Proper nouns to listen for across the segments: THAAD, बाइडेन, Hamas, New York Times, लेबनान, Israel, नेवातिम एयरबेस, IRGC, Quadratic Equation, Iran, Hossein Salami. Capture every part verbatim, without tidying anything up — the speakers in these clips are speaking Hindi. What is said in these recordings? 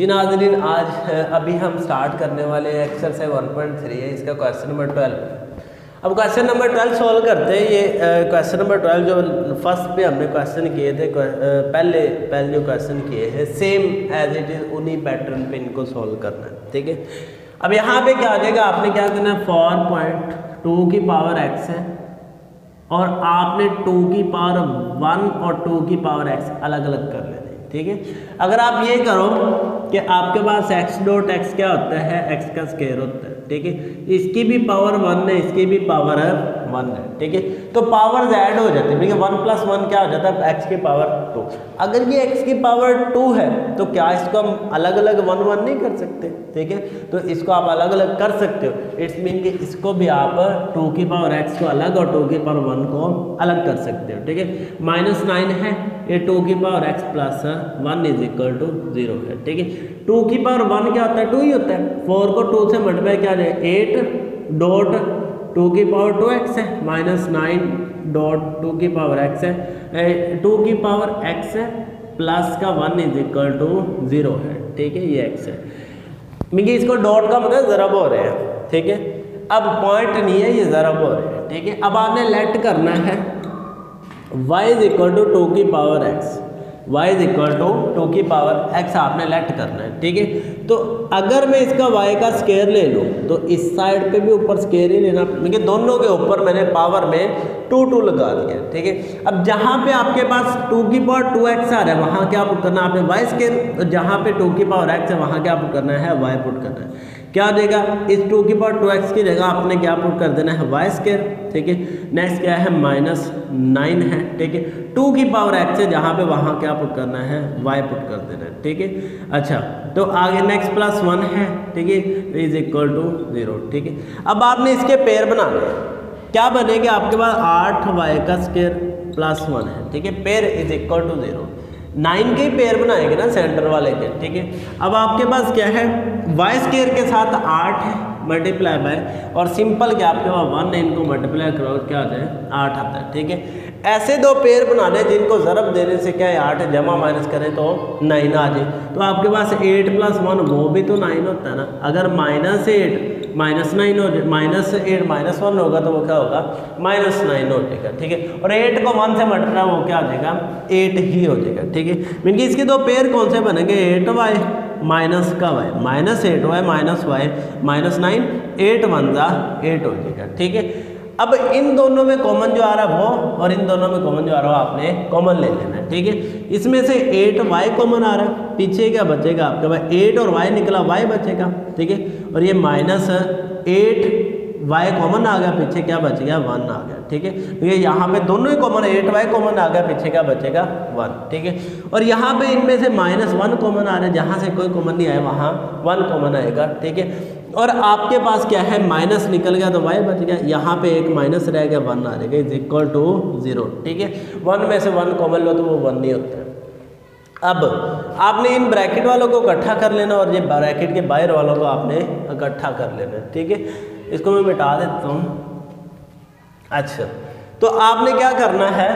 जी नाज़रीन, आज अभी हम स्टार्ट करने वाले एक्सरसाइज वन पॉइंट थ्री है, इसका क्वेश्चन नंबर ट्वेल्व। अब क्वेश्चन नंबर ट्वेल्व सॉल्व करते हैं। ये क्वेश्चन नंबर ट्वेल्व जो फर्स्ट पे हमने क्वेश्चन किए थे, पहले पहले जो क्वेश्चन किए हैं सेम एज इट इज़ उन्हीं पैटर्न पे इनको सॉल्व करना है, ठीक है। अब यहाँ पे क्या आ जाएगा, आपने क्या करना है, फोर पॉइंट टू की पावर एक्स है और आपने टू की पावर वन और टू की पावर एक्स अलग अलग कर लेना, ठीक है। अगर आप ये करो कि आपके पास x डॉट x क्या होता है, x का स्क्वायर होता है, ठीक है। इसकी भी पावर वन है, इसकी भी पावर वन है, ठीक है। तो पावर्स ऐड हो जाते हैं, ठीक है। वन प्लस वन क्या हो जाता है, x की पावर टू। अगर ये x की पावर टू है तो क्या इसको हम अलग अलग वन वन नहीं कर सकते, ठीक है। तो इसको आप अलग अलग कर सकते हो, इट्स मीन कि इसको भी आप टू की पावर x को अलग और टू की पावर वन को अलग कर सकते हो, ठीक है। माइनस नाइन है, ये टू की power x plus one is equal to zero है, ठीक है। टू की पावर वन क्या होता है, टू ही होता है। फोर को टू से मल्टीप्लाई क्या जाए, एट डॉट टू की पावर टू एक्स है, माइनस नाइन डॉट टू की पावर x है, टू की पावर x है प्लस का one is equal to zero है, ठीक है। ये x है, क्योंकि इसको डॉट का मतलब ज़रब हो रहे हैं, ठीक है। अब पॉइंट नहीं है, ये ज़रब हो रहे हैं, ठीक है। अब आपने लेट करना है y is equal to two की power x, y is equal to two की पावर x आपने लेट करना है, ठीक है। तो अगर मैं इसका y का स्क्वायर ले लूँ तो इस साइड पे भी ऊपर स्क्वायर ही लेना, क्योंकि दोनों के ऊपर मैंने पावर में टू टू लगा दिया, ठीक है। अब जहाँ पे आपके पास टू की पावर टू एक्स आ रहा है वहाँ क्या पुट करना है आपने, y स्क्वायर, और जहाँ पे टू की पावर x है वहाँ क्या पुट करना है, y पुट करना है। क्या देगा, इस टू की पावर टू एक्स की जगह आपने क्या पुट कर देना है, वाई स्क्वायर, ठीक है। नेक्स्ट क्या है, माइनस नाइन है, ठीक है। टू की पावर एक्स है जहाँ पे वहाँ क्या पुट करना है, वाई पुट कर देना है, ठीक है। अच्छा, तो आगे नेक्स्ट प्लस वन है, ठीक है, इज इक्वल टू जीरो, ठीक है। अब आपने इसके पेयर बनाने हैं, क्या बनेंगे आपके पास, आठ वाई का स्क्वायर प्लस वन है, ठीक है, pair is equal to zero. Nine के पेयर बनाएंगे ना सेंटर वाले के, ठीक है। अब आपके पास क्या है, वाई स्क्वायर के साथ आठ है मल्टीप्लाई बाय, और सिंपल क्या आपके पास वन है, इनको मल्टीप्लाई करो क्या आता है, आठ आता है, ठीक है। ऐसे दो पेयर बनाने जिनको ज़रब देने से क्या है, आठ जमा माइनस करें तो नाइन आ जाए। तो आपके पास एट प्लस वन वो भी तो नाइन होता है ना, अगर माइनस एट माइनस नाइन हो जाए, माइनस एट माइनस वन होगा तो वो क्या होगा, माइनस नाइन हो जाएगा, ठीक है। और एट को वन से मल्टीप्लाई वो क्या हो जाएगा, एट ही हो जाएगा, ठीक है। मीन कि इसके दो पेयर कौन से बनेंगे, एट वाई माइनस का y, minus eight y minus y minus nine, eight one ज़ा एट हो जाएगा, ठीक है। अब इन दोनों में कॉमन जो आ रहा है वो, और इन दोनों में कॉमन जो आ रहा है आपने कॉमन ले लेना है, ठीक है। इसमें से एट वाई कॉमन आ रहा है, पीछे क्या बचेगा आपके पास, एट और वाई निकला, वाई बचेगा, ठीक है। और ये माइनस एट वाई कॉमन आ गया, पीछे क्या बचेगा, वन आ गया, ठीक है। ये यहाँ पे दोनों ही कॉमन है, एट वाई कॉमन आ गया, पीछे क्या बचेगा, वन, ठीक है। और यहाँ पे इनमें से माइनस वन कॉमन आ रहा है, जहाँ से कोई कॉमन नहीं आया वहाँ वन कॉमन आएगा, ठीक है। और आपके पास क्या है, माइनस निकल गया तो वाई बच गया, यहाँ पे एक माइनस रह गया, वन आ जाएगा, इज इक्वल टू जीरो, ठीक है। वन में से वन कॉमन लो तो वो वन नहीं होता है। अब आपने इन ब्रैकेट वालों को इकट्ठा कर लेना और ये ब्रैकेट के बाहर वालों को आपने इकट्ठा कर लेना है, ठीक है। इसको मैं मिटा देता हूँ। अच्छा, तो आपने क्या करना है,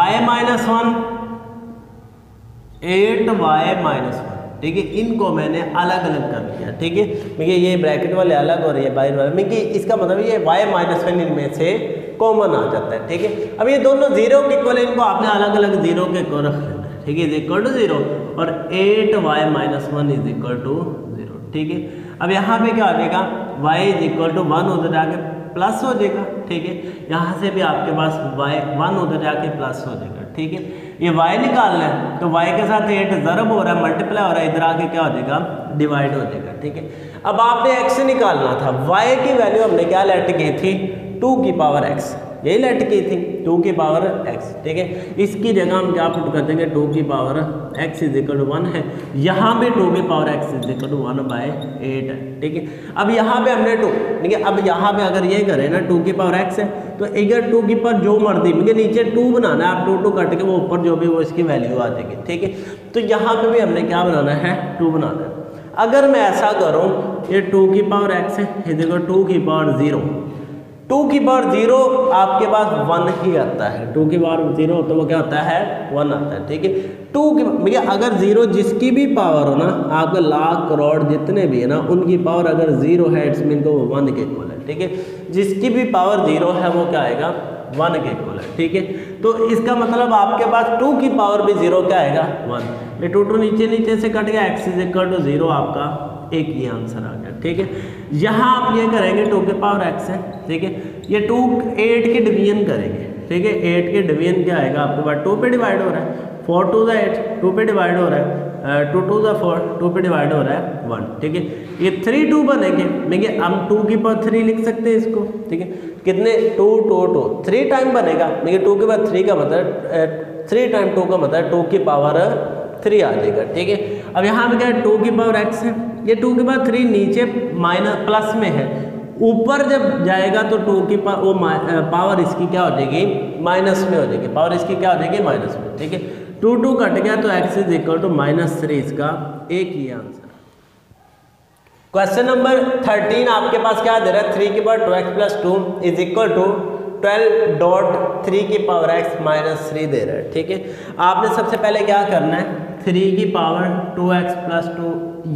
y minus one eight y minus one, ठीक है, इनको मैंने अलग अलग कर दिया, ठीक है। देखिए ये ब्रैकेट वाले अलग और ये बाहर वाले, देखिए इसका मतलब ये y माइनस वन इनमें से कॉमन आ जाता है, ठीक है। अब ये दोनों जीरो के इक्वल है, इनको आपने अलग अलग जीरो के इक्वल रख लेना है, ठीक है, इज इक्वल टू जीरो और eight y minus one is equal to zero, ठीक है। अब यहाँ पे क्या हो जाएगा, y is equal to one उधर जाके प्लस हो जाएगा, ठीक है। यहाँ से भी आपके पास y वन उधर जाके प्लस हो जाएगा, ठीक है। ये y निकालना है तो y के साथ एट ज़रब हो रहा है, मल्टीप्लाई हो रहा है, इधर आके क्या हो जाएगा, डिवाइड हो जाएगा, ठीक है। अब आपने x निकालना था, y की वैल्यू हमने क्या लेट की थी, टू की पावर x, यही लेट की थी, टू की पावर x, ठीक है। इसकी जगह हम क्या पुट कर देंगे, टू की power x is equal to one है, यहाँ पे टू की power x is equal to one by eight है, ठीक है। अब यहाँ पे हमने टू, ठीक है, अब यहाँ पे अगर ये करें ना, टू की पावर x है तो इधर टू की पावर जो मर्जी, क्योंकि नीचे टू बनाना है, आप टू टू कट के वो ऊपर जो भी वो इसकी वैल्यू आ जाएगी, ठीक है। तो यहाँ पर भी हमने क्या बनाना है, टू बनाना है। अगर मैं ऐसा करूँ, ये टू की पावर एक्स है, टू की पावर ज़ीरो टू की पावर जीरो आपके पास वन ही आता है, टू की पावर जीरो तो वो क्या होता है वन आता है। ठीक है, टू की भैया अगर जीरो जिसकी भी पावर हो ना, आपके लाख करोड़ जितने भी है ना, उनकी पावर अगर जीरो है इट्स मीन तो वो वन के इक्वल है। ठीक है, जिसकी भी पावर जीरो है वो क्या आएगा वन के इक्वल है। ठीक है, तो इसका मतलब आपके पास टू की पावर भी जीरो क्या आएगा वन। ये टू टू नीचे नीचे से कट गया, x is equal to zero आपका एक ही आंसर आ गया। ठीक है, यहाँ आप ये करेंगे टू के पावर एक्स है। ठीक है, ये टू एट की डिवीजन करेंगे। ठीक है, एट के डिवीजन क्या आएगा आपके पास, टू पे डिवाइड हो रहा है, four to the eight two पे डिवाइड हो रहा है, two to the four two पे डिवाइड हो रहा है वन। ठीक है, ये थ्री टू बनेंगे, देखिए हम टू की पावर थ्री लिख सकते हैं इसको। ठीक है, कितने two two two three time बनेगा, देखिए टू की पावर थ्री का मतलब थ्री टाइम टू का मतलब टू की पावर थ्री आ जाएगा। ठीक है, अब यहाँ पे क्या है टू की पावर एक्स है, ये टू की पावर थ्री नीचे माइनस प्लस में है, ऊपर जब जाएगा तो टू की पा, वो पावर इसकी क्या हो जाएगी माइनस में हो जाएगी, पावर इसकी क्या हो जाएगी माइनस में। ठीक है, टू टू कट गया तो x is equal to minus three, इसका एक ही आंसर। क्वेश्चन नंबर थर्टीन आपके पास क्या दे रहा है, थ्री की power two x plus two is equal to twelve dot three की पावर एक्स माइनस थ्री दे रहा है। ठीक है, आपने सबसे पहले क्या करना है, थ्री की power two x plus two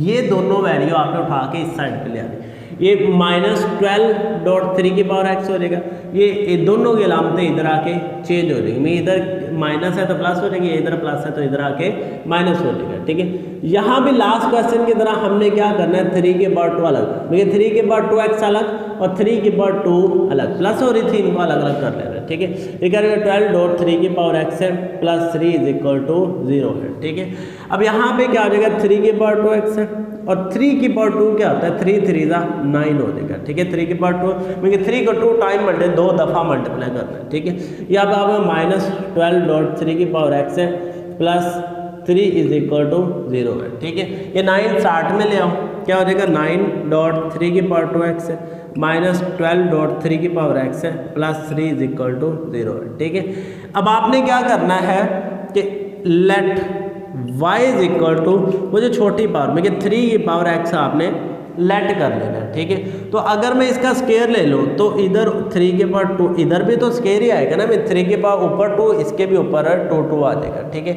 ये दोनों वैल्यू आपने उठा के इस साइड पे ले आनी, ये माइनस ट्वेल्व डॉट थ्री की पावर एक्स हो जाएगा, ये, ये दोनों की अलामतें इधर आके चेंज हो जाएगी, मैं इधर माइनस है तो प्लस हो जाएगी, इधर प्लस है तो इधर आके माइनस हो जाएगा। ठीक है, यहाँ भी लास्ट क्वेश्चन की तरह हमने क्या करना है, थ्री के पावर टू अलग, देखिए थ्री के पावर टू एक्स अलग और थ्री के पावर टू अलग, प्लस हो रही थी इनको अलग अलग कर लेना। ठीक है, ये करेंगे ट्वेल्व डॉट थ्री की पावर एक्स है plus three is equal to zero है। ठीक है, अब यहाँ पे क्या हो जाएगा, थ्री के पावर टू एक्स है और थ्री की पावर टू क्या होता है, थ्री थ्री जा नाइन हो जाएगा। ठीक है, थ्री की पावर टू मैं थ्री को टू टाइम मल्टी दो दफ़ा मल्टीप्लाई करना है। ठीक है, या अब आप माइनस ट्वेल्व डॉट थ्री की पावर एक्स है plus three is equal to zero है। ठीक है, ये नाइन साठ में ले आओ, क्या हो जाएगा नाइन डॉट थ्री की पावर टू एक्स है माइनस ट्वेल्व डॉट थ्री की पावर एक्स है plus three is equal to zero है। ठीक है, अब आपने क्या करना है कि let y is equal to वो जो छोटी पावर में कि थ्री की पावर x आपने लेट कर लेना है। ठीक है, तो अगर मैं इसका स्केयर ले लूँ तो इधर थ्री के पावर टू इधर भी तो स्केयर ही आएगा ना, मैं थ्री के पावर ऊपर टू इसके भी ऊपर टू टू आ जाएगा। ठीक है,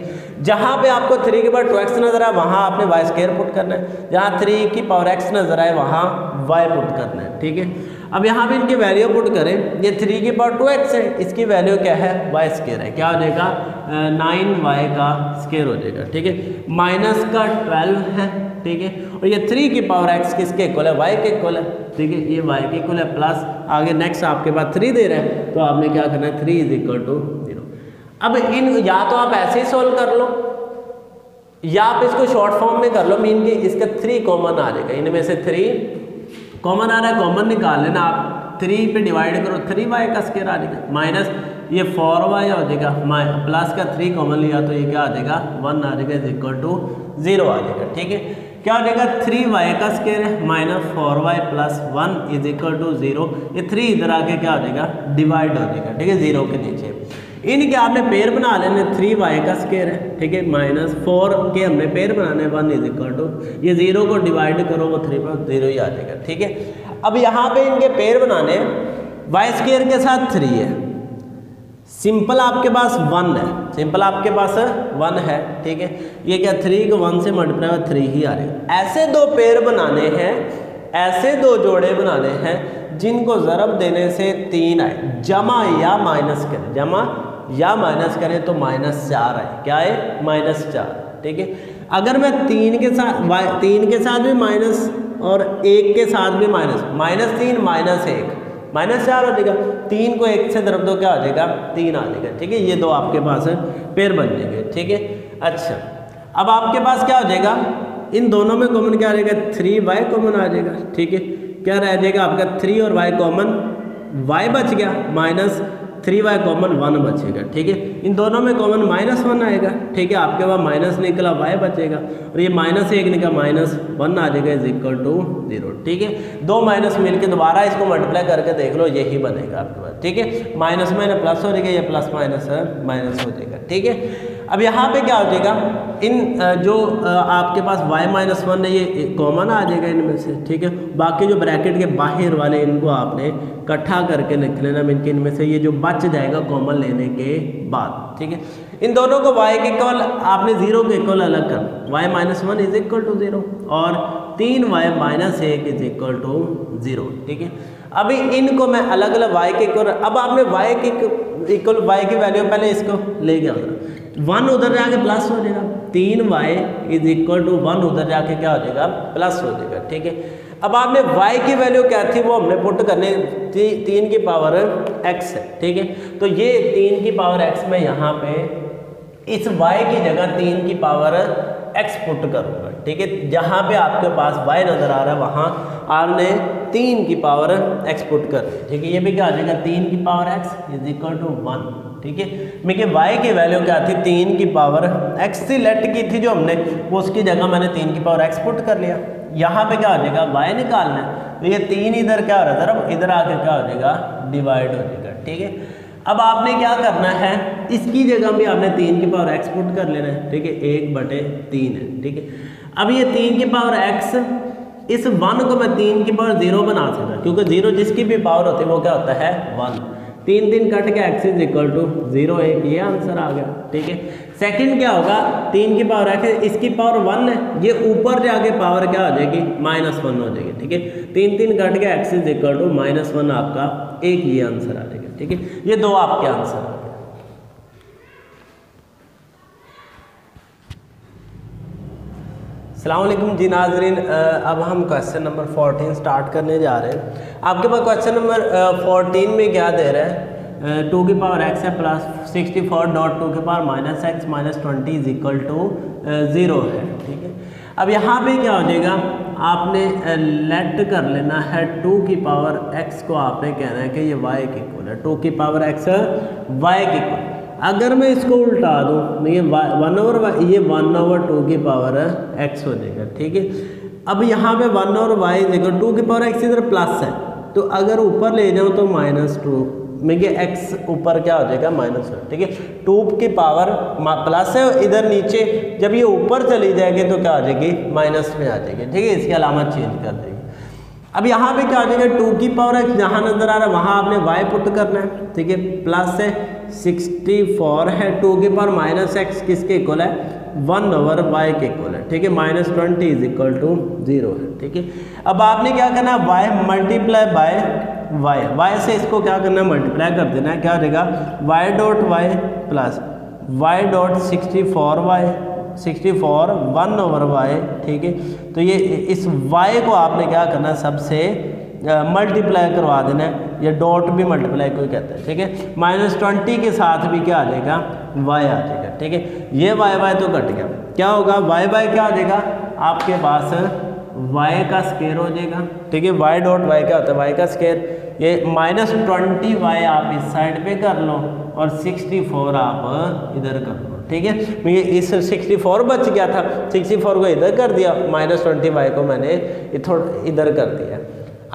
जहाँ पे आपको थ्री के पावर टू एक्स नजर आए वहाँ आपने y स्केयर पुट करना है, जहाँ थ्री की पावर x नजर आए वहाँ y पुट करना है। ठीक है, अब यहाँ पे इनकी वैल्यू पुट करें, ये थ्री की पावर टू एक्स है इसकी वैल्यू क्या है वाई स्केयर है, क्या हो जाएगा नाइन वाई का स्केयर हो जाएगा। ठीक है, माइनस का ट्वेल्व है। ठीक है, और ये थ्री की पावर एक्स किसके इक्वल है वाई के इक्वल है। ठीक है, ये वाई के इक्वल है प्लस आगे नेक्स्ट आपके पास थ्री दे रहा है, तो आपने क्या करना है three is equal to zero. अब इन या तो आप ऐसे ही सोल्व कर लो या आप इसको शॉर्ट फॉर्म में कर लो, मीन कि इसका थ्री कॉमन आ जाएगा, इनमें से थ्री कॉमन आ रहा है, कॉमन निकाल लेना आप, थ्री पे डिवाइड करो थ्री वाई का स्केयर आ जाएगा माइनस ये फोर वाई हो जाएगा प्लस का थ्री कॉमन लिया तो ये क्या आ जाएगा वन आ जाएगा इज इक्वल टू जीरो आ जाएगा। ठीक है, क्या हो जाएगा थ्री वाई का स्केयर है minus four y plus one is equal to zero, ये थ्री इधर आके क्या हो जाएगा डिवाइड हो जाएगा। ठीक है, जीरो के नीचे इनके आपने पेयर बना लेने, थ्री वाई का स्केयर है। ठीक है, माइनस फोर के हमने पेयर बनाने वन इज इक्वल टू ये जीरो को डिवाइड करो वो थ्री पर जीरो ही आ जाएगा। ठीक है, अब यहाँ पे इनके पेयर बनाने वाई स्केयर के साथ थ्री है, सिंपल आपके पास वन है, सिंपल आपके पास वन है। ठीक है, ये क्या थ्री को वन से मल्टीप्लाई हुआ थ्री ही आ रही, ऐसे दो पेयर बनाने हैं, ऐसे दो जोड़े बनाने हैं जिनको ज़रब देने से तीन आए, जमा या माइनस करें, जमा या माइनस करें तो माइनस चार आए, क्या है माइनस चार। ठीक है, अगर मैं तीन के साथ वाई तीन के साथ भी माइनस और एक के साथ भी माइनस, माइनस तीन माइनस एक माइनस चार हो जाएगा, तीन को एक से ज़रब दो क्या हो जाएगा तीन आ जाएगा। ठीक है, ये दो आपके पास पेयर बन जाएंगे। ठीक है, अच्छा अब आपके पास क्या हो जाएगा, इन दोनों में कॉमन क्या आ जाएगा थ्री वाई कॉमन आ जाएगा। ठीक है, क्या रह जाएगा आपका थ्री और वाई कॉमन, वाई बच गया minus three y common one बचेगा। ठीक है, इन दोनों में कॉमन माइनस वन आएगा। ठीक है, आपके पास माइनस निकला वाई बचेगा और ये माइनस एक निकला माइनस वन आ जाएगा इज इक्वल टू जीरो। ठीक है, दो माइनस मिल के दोबारा इसको मल्टीप्लाई करके देख लो यही बनेगा आपके पास। ठीक है, माइनस माइनस प्लस हो जाएगा, ये प्लस माइनस माइनस हो जाएगा। ठीक है, अब यहाँ पे क्या हो जाएगा, इन जो आपके पास y माइनस वन है ये कॉमन आ जाएगा इनमें से, ठीक है। बाकी जो ब्रैकेट के बाहर वाले इनको आपने इकट्ठा करके लिख लेना, इनके इनमें से ये जो बच जाएगा कॉमन लेने के बाद, ठीक है। इन दोनों को y के इक्वल आपने जीरो के इक्वल अलग कर, y minus one is equal to zero और तीन वाई माइनस एक इज इक्वल टू जीरो, ठीक है। अभी इनको मैं अलग अलग y के इक्वल, अब आपने y के इक्वल y की वैल्यू पहले इसको ले गया उधर, वन उधर जाके प्लस हो जाएगा, तीन y is equal to one उधर जाके क्या हो जाएगा प्लस हो जाएगा, ठीक है। अब आपने y की वैल्यू क्या थी वो हमने पुट करने, ती, तीन की पावर x है, ठीक है। तो ये तीन की पावर x में यहाँ पे इस y की जगह तीन की पावर x पुट करूँगा, ठीक है। जहाँ पे आपके पास y नज़र आ रहा है वहाँ आपने तीन की पावर x पुट कर, ठीक है। ये भी क्या आ जाएगा तीन की power x is equal to one, ठीक है। मेरे y की वैल्यू क्या थी तीन की पावर x थी, लेट की थी जो हमने उसकी जगह मैंने तीन की पावर x पुट कर लिया। यहाँ पे क्या हो जाएगा y निकालना है, तो ये तीन इधर क्या हो रहा था अब इधर आके क्या हो जाएगा डिवाइड हो जाएगा, ठीक है। अब आपने क्या करना है इसकी जगह भी आपने तीन की पावर x पुट कर लेना है, ठीक है। एक बटे तीन है, ठीक है। अब ये तीन की पावर x, इस वन को मैं तीन की पावर जीरो बना सकता हूँ क्योंकि जीरो जिसकी भी पावर होती है वो क्या होता है वन, तीन तीन कट के x is equal to zero, एक ये आंसर आ गया, ठीक है। सेकंड क्या होगा तीन की पावर x, इसकी पावर वन है, ये ऊपर जाके पावर क्या हो जाएगी माइनस वन हो जाएगी, ठीक है। तीन तीन कट के x is equal to minus one, आपका एक ये आंसर आ जाएगा, ठीक है। ये दो आपके आंसर आ गए। अस्सलामुअलैकुम जी नाजरीन, अब हम क्वेश्चन नंबर फोर्टीन स्टार्ट करने जा रहे हैं। आपके पास क्वेश्चन नंबर फोर्टीन में क्या दे रहा है, टू की पावर एक्स है plus sixty four dot two की power minus x minus twenty is equal to zero है, ठीक है। अब यहाँ पे क्या हो जाएगा आपने लेट कर लेना है, टू की पावर एक्स को आपने कहना है कि ये वाई के इक्वल है, टू की पावर एक्स वाई के इक्वल। अगर मैं इसको उल्टा दूँ ये वन ओवर ये वन ओवर टू की पावर एक्स हो जाएगा, ठीक है। अब यहाँ पे वन ओवर वाई देखो टू की पावर एक्स इधर प्लस है, तो अगर ऊपर ले जाऊँ तो माइनस टू में ये एक्स ऊपर क्या हो जाएगा माइनस टू, ठीक है। टू की पावर प्लस है इधर नीचे, जब ये ऊपर चली जाएगी तो क्या हो जाएगी माइनस में आ जाएगी, ठीक है। इसकी अलामत चेंज कर देगी। अब यहाँ पे क्या हो जाएगा टू की पावर एक्स जहाँ नज़र आ रहा है वहाँ आपने वाई पुट करना है, ठीक है। प्लस है सिक्सटी फोर है, टू की पावर माइनस एक्स किसके इक्वल है वन ओवर वाई के इक्वल है, ठीक है। Minus twenty is equal to zero है, ठीक है। अब आपने क्या करना है y multiply by y, y से इसको क्या करना है मल्टीप्लाई कर देना है, क्या हो जाएगा y dot y plus y dot sixty four y sixty four one over y, ठीक है। तो ये इस वाई को आपने क्या करना है सबसे मल्टीप्लाई करवा देना है, या डॉट भी मल्टीप्लाई कोई कहता है, ठीक है। माइनस ट्वेंटी के साथ भी क्या आ जाएगा वाई आ जाएगा, ठीक है। ये वाई वाई तो कट गया, क्या होगा वाई वाई क्या आ जाएगा आपके पास वाई का स्केयर हो जाएगा, ठीक है। वाई डॉट वाई क्या होता है वाई का स्केयर, ये माइनस ट्वेंटी वाई आप इस साइड पे कर लो और सिक्सटी फोर आप इधर कर लो, ठीक है। ये इस सिक्सटी फोर बच गया था, सिक्सटी फोर को इधर कर दिया, माइनस ट्वेंटी वाई को मैंने थोड़ा इधर कर दिया।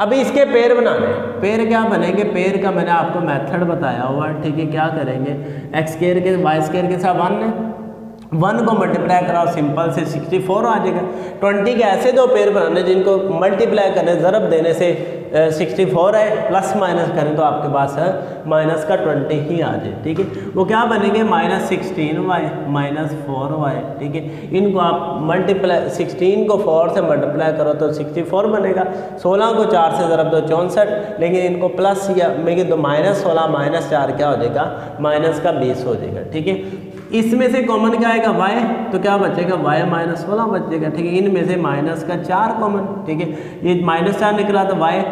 अभी इसके पेयर बनाने हैं, पेयर क्या बनेंगे, पेयर का मैंने आपको मेथड बताया हुआ, ठीक है। क्या करेंगे एक्स स्क्वायर के वाई स्क्वायर के साथ वन है, वन को मल्टीप्लाई कराओ सिंपल से सिक्सटी फोर आ जाएगा। ट्वेंटी के ऐसे दो पेयर बनाने जिनको मल्टीप्लाई करने ज़रब देने से सिक्सटी फोर है, प्लस माइनस करें तो आपके पास है माइनस का ट्वेंटी ही आ जाए, ठीक है। वो क्या बनेंगे minus sixteen y minus four y, ठीक है। इनको आप मल्टीप्लाई सिक्सटीन को फोर से मल्टीप्लाई करो तो सिक्सटी फोर बनेगा, सोलह को चार से ज़रब दो चौंसठ, लेकिन इनको प्लस या मेरे तो माइनस सोलह माइनस चार क्या हो जाएगा माइनस का बीस हो जाएगा, ठीक है। इसमें से कॉमन क्या आएगा वाई, तो क्या बचेगा वाई माइनस सोलह बचेगा, ठीक है। इनमें से माइनस का चार कॉमन, ठीक है। ये माइनस चार निकला तो वाई,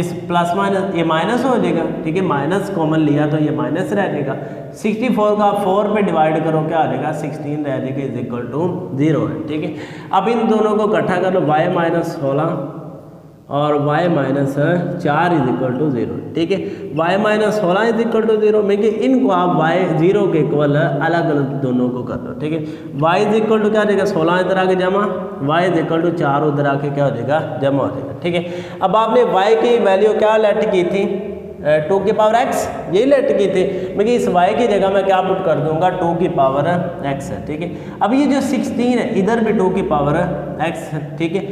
इस प्लस माइनस ये माइनस हो जाएगा, ठीक है। माइनस कॉमन लिया तो ये माइनस रह जाएगा। सिक्सटी फोर का फोर पे डिवाइड करो क्या आ जाएगा सिक्सटीन रह जाएगा इज इक्वल टू जीरो है, ठीक है। अब इन दोनों को इकट्ठा कर लो वाई माइनस सोलह और वाई माइनस चार इज इक्वल टू जीरो, ठीक है। वाई माइनस सोलह इज इक्वल टू जीरो में इनको आप वाई जीरो के इक्वल अलग अलग दोनों को कर दो, ठीक है। वाई इज इक्वल टू क्या आ जाएगा सोलह इधर आके जमा, वाई इज इक्वल टू चार उधर आके क्या हो जाएगा जमा हो जाएगा, ठीक है। अब आपने y की वैल्यू क्या लेट की थी टू की पावर एक्स, यही लटकी थी। मैं इस वाई की जगह मैं क्या पुट कर दूंगा, टू की पावर एक्स है, ठीक है। अब ये जो सिक्सटीन है इधर भी टू की पावर एक्स है, ठीक है।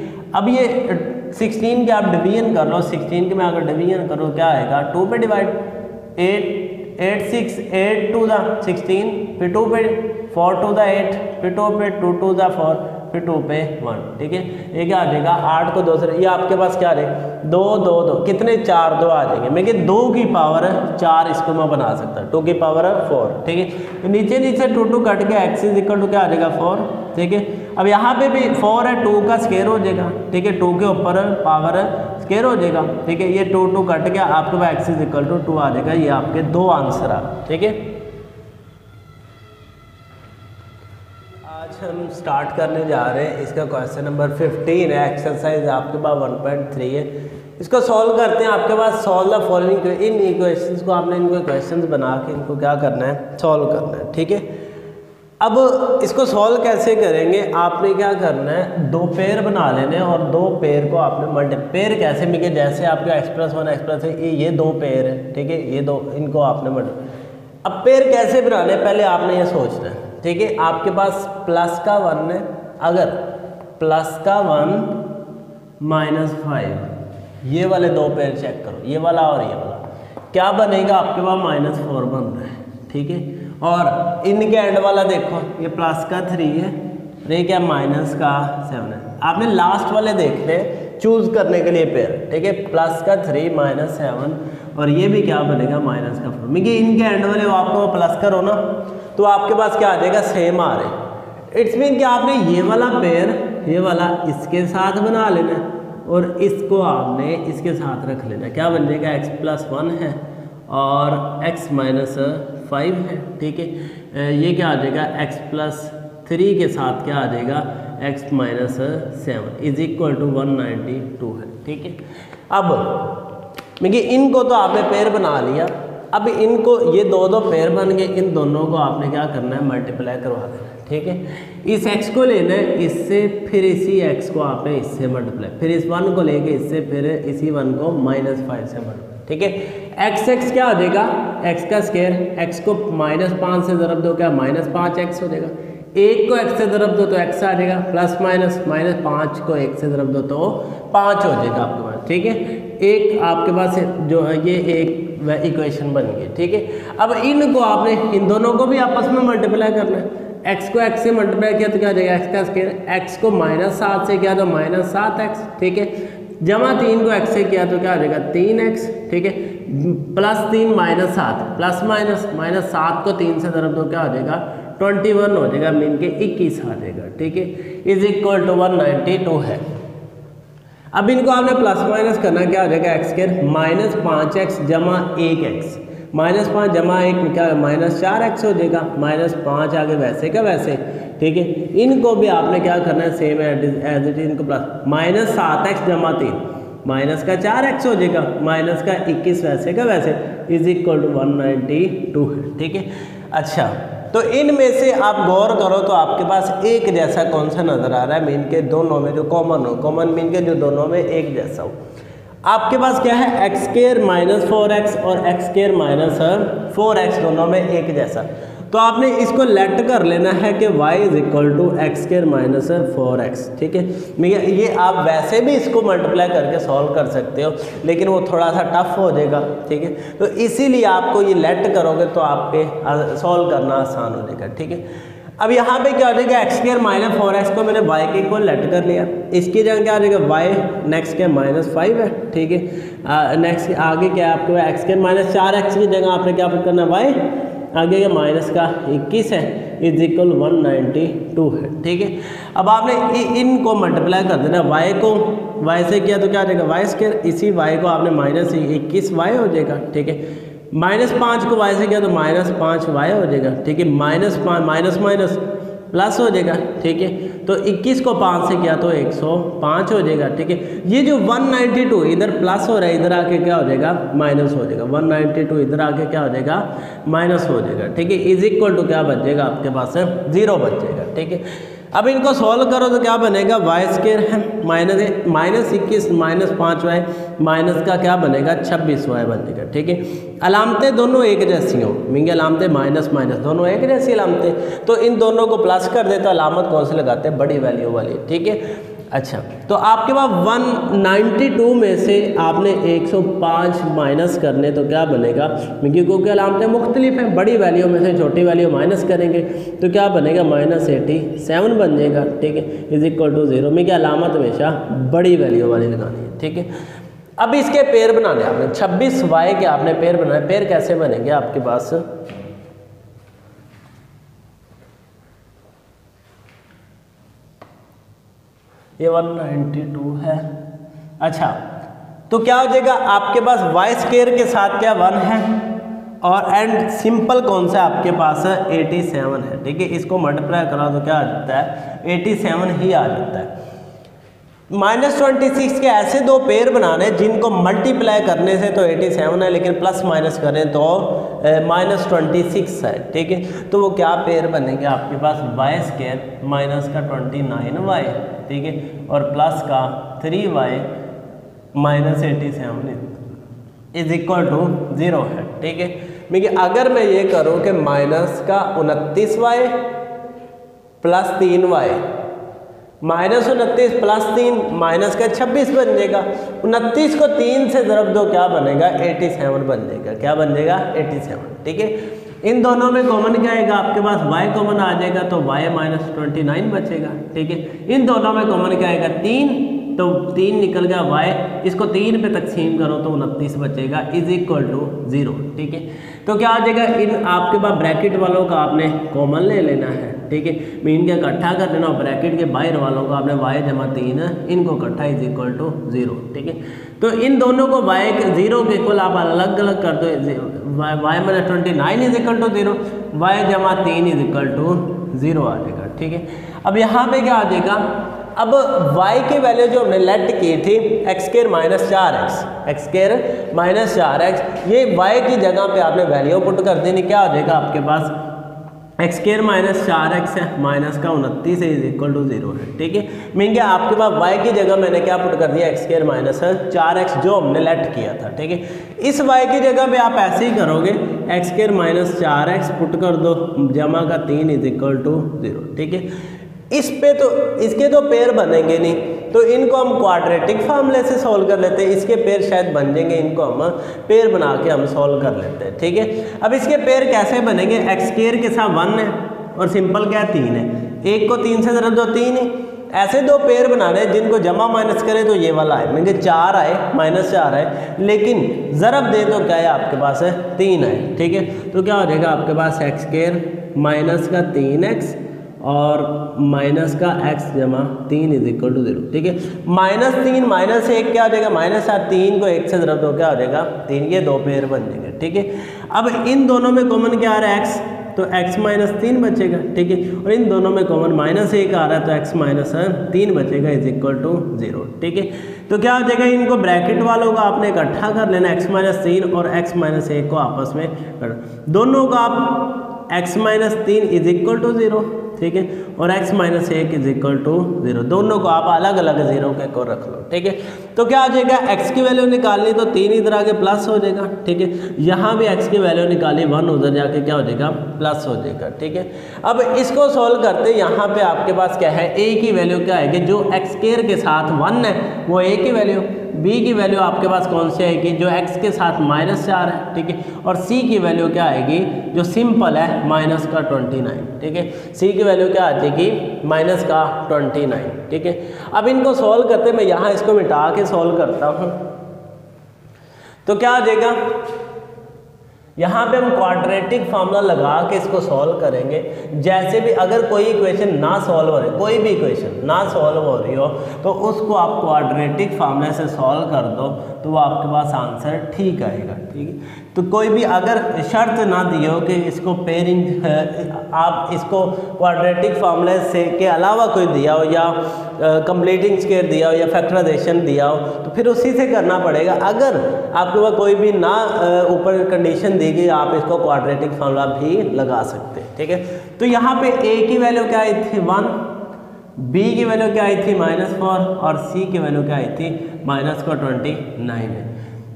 अब ये सिक्सटीन के आप डिवीजन कर लो, सिक्सटीन के मैं अगर डिवीजन करूँ क्या आएगा, टू पे divide eight, eight six eight two दा सिक्सटीन, फिर टू पे फोर टू दा एट, फिर टू पे टू टू दा फोर, फिर टू पे वन, ठीक है। ये क्या आ जाएगा, आठ को दो से, ये आपके पास क्या है दो दो दो, कितने चार दो आ जाएंगे। मैं कि दो की पावर चार इसको मैं बना सकता हूँ, टू की पावर फोर, ठीक है। तो नीचे नीचे टू टू कट के एक्स इज इक्वल टू क्या आ जाएगा फोर, ठीक है। अब यहाँ पे भी फोर है, टू का स्केयर हो जाएगा, ठीक है, टू के ऊपर पावर स्केयर हो जाएगा, ठीक है। ये टू टू कट के आपके पास x is equal to two आ जाएगा, ये आपके दो आंसर आ, ठीक है। हम स्टार्ट करने जा रहे हैं, इसका क्वेश्चन नंबर फिफ्टीन है, एक्सरसाइज आपके पास वन पॉइंट थ्री है। इसको सॉल्व करते हैं। आपके पास सॉल्व द फॉलोइंग, इन इक्वेशंस को आपने इनको क्वेश्चंस बना के इनको क्या करना है, सॉल्व करना है, ठीक है। अब इसको सॉल्व कैसे करेंगे, आपने क्या करना है, दो पेयर बना लेने हैं और दो पेयर को आपने मल्टी पेयर कैसे मिले, जैसे आपके x plus one x plus three, ये दो पेयर है, ठीक है, ये दो, इनको आपने मल्टी, अब पेयर कैसे बनाने पहले आपने ये सोचना है, ठीक है। आपके पास प्लस का वन है, अगर प्लस का वन माइनस फाइव, ये वाले दो पेयर चेक करो, ये वाला और ये वाला, क्या बनेगा, आपके पास माइनस फोर बन रहा है, ठीक है। और इनके एंड वाला देखो, ये प्लस का थ्री है, ये क्या माइनस का सेवन है। आपने लास्ट वाले देखने चूज करने के लिए पेयर, ठीक है, प्लस का थ्री माइनस सेवन, और ये भी क्या बनेगा माइनस का फोर। देखिए इनके एंड वाले आपको प्लस करो ना, तो आपके पास क्या आ जाएगा, सेम आ रहे। इट्स मीन कि आपने ये वाला पेयर, ये वाला इसके साथ बना लेना और इसको आपने इसके साथ रख लेना, क्या बन जाएगा, एक्स प्लस वन है और एक्स माइनस फाइव है, ठीक है। ये क्या आ जाएगा, एक्स प्लस थ्री के साथ क्या आ जाएगा, x minus seven is equal to one ninety two है, ठीक है। अब देखिए इनको तो आपने पेयर बना लिया, अब इनको ये दो दो पेयर बन गए, इन दोनों को आपने क्या करना है, मल्टीप्लाई करवा देना, ठीक है। इस x को लेना है इससे, फिर इसी x को आपने इससे मल्टीप्लाई, फिर इस वन को लेके इससे, फिर इसी वन को माइनस फाइव से मल्टीप्लाई, ठीक है। x x क्या हो जाएगा, x का स्क्वायर, x को माइनस पाँच से ज़रब दो, क्या माइनस पाँच एक्स हो जाएगा, एक को x से ज़रब दो तो x आ जाएगा, प्लस माइनस माइनस पाँच को एक से ज़रब दो तो पाँच हो जाएगा आपके पास, ठीक है। एक आपके पास जो है ये एक इक्वेशन बन गई, ठीक है। अब इनको आपने इन दोनों को भी आपस में मल्टीप्लाई करना है, एक्स को एक्स से मल्टीप्लाई किया तो क्या हो जाएगा, एक्स का स्क्वायर, एक्स को माइनस सात से किया तो माइनस सात एक्स, ठीक है, जमा तीन को एक्स से किया तो क्या हो जाएगा, तीन एक्स, ठीक है, प्लस तीन माइनस सात, प्लस माइनस माइनस सात को तीन से ज़रब दो क्या हो जाएगा, ट्वेंटी वन हो जाएगा, मीन के इक्कीस आ जाएगा, ठीक है, is equal to one ninety two है। अब इनको आपने प्लस माइनस करना, क्या हो जाएगा, एक्स स्क्वायर माइनस पाँच एक्स जमा एक एक्स, माइनस पाँच जमा एक क्या माइनस चार एक्स हो जाएगा, माइनस पाँच आगे वैसे का वैसे, ठीक है। इनको भी आपने क्या करना है, सेम एज इट इज, इनको प्लस माइनस सात एक्स जमा तीन, माइनस का चार एक्स हो जाएगा, माइनस का इक्कीस वैसे का वैसे, is equal to one ninety two है, ठीक है। अच्छा तो इनमें से आप गौर करो तो आपके पास एक जैसा कौन सा नज़र आ रहा है, मीन के दोनों में जो कॉमन हो, कॉमन मीन के जो दोनों में एक जैसा हो, आपके पास क्या है, x square minus four x और x square minus four x, दोनों में एक जैसा। तो आपने इसको लेट कर लेना है कि y is equal to x square minus four x, ठीक है। भैया ये आप वैसे भी इसको मल्टीप्लाई करके सॉल्व कर सकते हो, लेकिन वो थोड़ा सा टफ हो जाएगा, ठीक है, तो इसीलिए आपको ये लेट करोगे तो आपके सॉल्व करना आसान हो जाएगा, ठीक है। अब यहाँ पे क्या हो जाएगा, x square minus four x को मैंने y के इक्वल लेट कर लिया, इसकी जगह क्या हो जाएगा, y नेक्स्ट के माइनस फाइव है, ठीक है। नेक्स्ट आगे क्या है, आपके एक्स स्क्र माइनस चार एक्स की जगह आपने क्या करना है, y आगे ये माइनस का इक्कीस है, is equal one ninety two है, ठीक है। अब आपने इनको मल्टीप्लाई कर देना, वाई को वाई से किया तो क्या हो जाएगा, वाई स्क्वायर, इसी वाई को आपने माइनस इक्कीस वाई हो जाएगा, ठीक है, माइनस पाँच को वाई से किया तो माइनस पाँच वाई हो जाएगा, ठीक है, माइनस पाँच माइनस माइनस प्लस हो जाएगा, ठीक है, तो इक्कीस को पाँच से किया तो एक सौ पाँच हो जाएगा, ठीक है। ये जो वन नाइन्टी टू इधर प्लस हो रहा है, इधर आके क्या हो जाएगा, माइनस हो जाएगा, वन नाइन्टी टू इधर आके क्या हो जाएगा, माइनस हो जाएगा, ठीक है, इज इक्वल टू क्या बच जाएगा, आपके पास जीरो बच जाएगा, ठीक है। अब इनको सोल्व करो तो क्या बनेगा, वाई स्केयर है माइनस माइनस इक्कीस माइनस पाँच वाई माइनस का क्या बनेगा छब्बीस वाई बनेगा। ठीक है, अलामतें दोनों एक जैसी हों, मीन अलामतें माइनस माइनस दोनों एक जैसी अलामतें, तो इन दोनों को प्लस कर दे तो अलामत कौन सी लगाते हैं, बड़ी वैल्यू वाली। ठीक है, अच्छा तो आपके पास एक सौ बानवे में से आपने एक सौ पाँच माइनस करने तो क्या बनेगा, क्योंकि अलामतें मुख्तलिफ हैं, बड़ी वैल्यू में से छोटी वैल्यू माइनस करेंगे तो क्या बनेगा माइनस एटी सेवन बन जाएगा। ठीक है, इज इक्वल टू जीरो में क्या अलामत हमेशा बड़ी वैल्यू वाली लगानी है। ठीक है, अब इसके पेयर बनाने आपने छब्बीस वाई के आपने पेयर बनाए, पेयर कैसे बनेंगे आपके पास, ये एक सौ बानवे है। अच्छा तो क्या हो जाएगा आपके पास वाई स्केयर के साथ क्या वन है और एंड सिंपल कौन सा आपके पास है सत्तासी है। ठीक है, इसको मल्टीप्लाई करा तो क्या आ जाता है सत्तासी ही आ जाता है। माइनस ट्वेंटी सिक्स के ऐसे दो पेयर बनाने जिनको मल्टीप्लाई करने से तो सत्तासी है लेकिन प्लस माइनस करें तो माइनस ट्वेंटी सिक्स है। ठीक है, तो वो क्या पेयर बनेंगे आपके पास, वाई स्केयर माइनस का ट्वेंटी नाइन वाई, ठीक है, और प्लस का three y minus eighty seven is equal to zero है। ठीक है, देखिए अगर मैं ये करूँ कि माइनस का उनतीस वाई प्लस तीन वाई माइनस उनतीस प्लस तीन माइनस का छब्बीस बन जाएगा, उनतीस को तीन से ज़रब दो क्या बनेगा सत्तासी बन जाएगा, क्या बन जाएगा सत्तासी। ठीक है, इन दोनों में कॉमन क्या आएगा आपके पास, y कॉमन आ जाएगा तो y माइनस ट्वेंटी नाइन बचेगा। ठीक है, इन दोनों में कॉमन क्या आएगा तीन, तो तीन निकल गया y, इसको तीन पे तकसीम करो तो उनतीस बचेगा इज इक्वल टू जीरो। ठीक है, तो क्या आ जाएगा इन आपके पास ब्रैकेट वालों का आपने कॉमन ले लेना है। ठीक है, मीन के इकट्ठा कर लेना, ब्रैकेट के बाहर वालों का आपने y जमा तीन इनको इकट्ठा इज इक्वल टू जीरो। ठीक है, तो इन दोनों को y के जीरो के इक्वल आप अलग अलग कर दो, y minus twenty nine is equal to zero, y जमा तीन इज इक्वल टू जीरो आ जाएगा। ठीक है, अब यहाँ पे क्या आ जाएगा, अब y की वैल्यू जो हमने लेट की थी एक्स स्केयर माइनस चार एक्स एक्स स्केयर माइनस चार एक्स, ये y की जगह पे आपने वैल्यू पुट कर देनी, क्या हो जाएगा आपके पास एक्स स्केयर माइनस चार एक्स है माइनस का उनतीस इज इक्वल टू जीरो है। ठीक है, मीन क्या आपके पास y की जगह मैंने क्या पुट कर दिया एक्स स्केयर माइनस चार एक्स जो हमने लेट किया था। ठीक है, इस y की जगह पे आप ऐसे ही करोगे एक्स स्केयर माइनस चार एक्स पुट कर दो जमा का तीन इज इक्वल टू जीरो। ठीक है, इस पे तो इसके तो पेयर बनेंगे नहीं, तो इनको हम क्वाड्रेटिक फार्मूले से सॉल्व कर लेते हैं, इसके पेयर शायद बन जाएंगे, इनको हम पेयर बना के हम सॉल्व कर लेते हैं। ठीक है, अब इसके पेयर कैसे बनेंगे, एक्स स्क्वायर के साथ वन है और सिंपल क्या है तीन है, एक को तीन से ज़रा दो तीन है, ऐसे दो पेयर बनाने जिनको जमा माइनस करें तो ये वाला आए मुझे चार आए माइनस चार आए लेकिन ज़रब दे तो क्या है आपके पास है तीन आए। ठीक है, तो क्या हो जाएगा आपके पास एक्स स्क्वायर माइनस का तीन एक्स और माइनस का x जमा तीन इज इक्वल टू जीरो। ठीक है, माइनस तीन माइनस एक क्या हो जाएगा माइनस सात, तीन को एक से ज़रा दो क्या हो जाएगा तीन, ये दो पेयर बन जाएंगे। ठीक है, अब इन दोनों में कॉमन क्या आ रहा है x, तो x माइनस तीन बचेगा। ठीक है, और इन दोनों में कॉमन माइनस एक आ रहा है तो x माइनस तीन बचेगा इज इक्वल टू जीरो। ठीक है, तो क्या हो जाएगा इनको ब्रैकेट वालों का आपने इकट्ठा कर लेना, x माइनस तीन और x माइनस एक को आपस में कर दोनों का आप x माइनस तीन इज इक्वल टू जीरो। ठीक है, और x माइनस एक इज इक्वल टू जीरो, दोनों को आप अलग अलग जीरो के को रख लो। ठीक है, तो क्या हो जाएगा x की वैल्यू निकालनी तो तीन इधर आके प्लस हो जाएगा। ठीक है, यहाँ भी x की वैल्यू निकाली वन उधर जाके क्या हो जाएगा प्लस हो जाएगा। ठीक है, अब इसको सॉल्व करते यहाँ पे आपके पास क्या है a की वैल्यू क्या आएगी, जो एक्स स्क्वायर के साथ वन है वो a की वैल्यू, b की वैल्यू आपके पास कौन सी आएगी जो x के साथ माइनस चार है। ठीक है, और c की वैल्यू क्या आएगी जो सिंपल है माइनस का ट्वेंटी नाइन। ठीक है, c की वैल्यू क्या आ जाएगी माइनस का ट्वेंटी नाइन। ठीक है, अब इनको सॉल्व करते मैं यहाँ इसको मिटा के सॉल्व करता हूँ तो क्या आ जाएगा, यहाँ पे हम क्वाड्रेटिक फार्मूला लगा के इसको सॉल्व करेंगे। जैसे भी अगर कोई इक्वेशन ना सॉल्व हो रही, कोई भी इक्वेशन ना सॉल्व हो रही हो तो उसको आप क्वाड्रेटिक फार्मूले से सॉल्व कर दो तो वो आपके पास आंसर ठीक आएगा। ठीक है, तो कोई भी अगर शर्त ना दी हो कि इसको पेयरिंग आप इसको क्वाड्रेटिक फार्मूले से के अलावा कोई दिया हो या कंप्लीटिंग स्क्वायर दिया हो या फैक्टराइजेशन दिया हो तो फिर उसी से करना पड़ेगा। अगर आपके पास कोई भी ना ऊपर कंडीशन दी गई आप इसको क्वाड्रेटिक फार्मूला भी लगा सकते हैं। ठीक है, तो यहाँ पे a की वैल्यू क्या आई थी वन बी की वैल्यू क्या आई थी माइनस फोर और सी की वैल्यू क्या आई थी माइनस को ट्वेंटी नाइन है।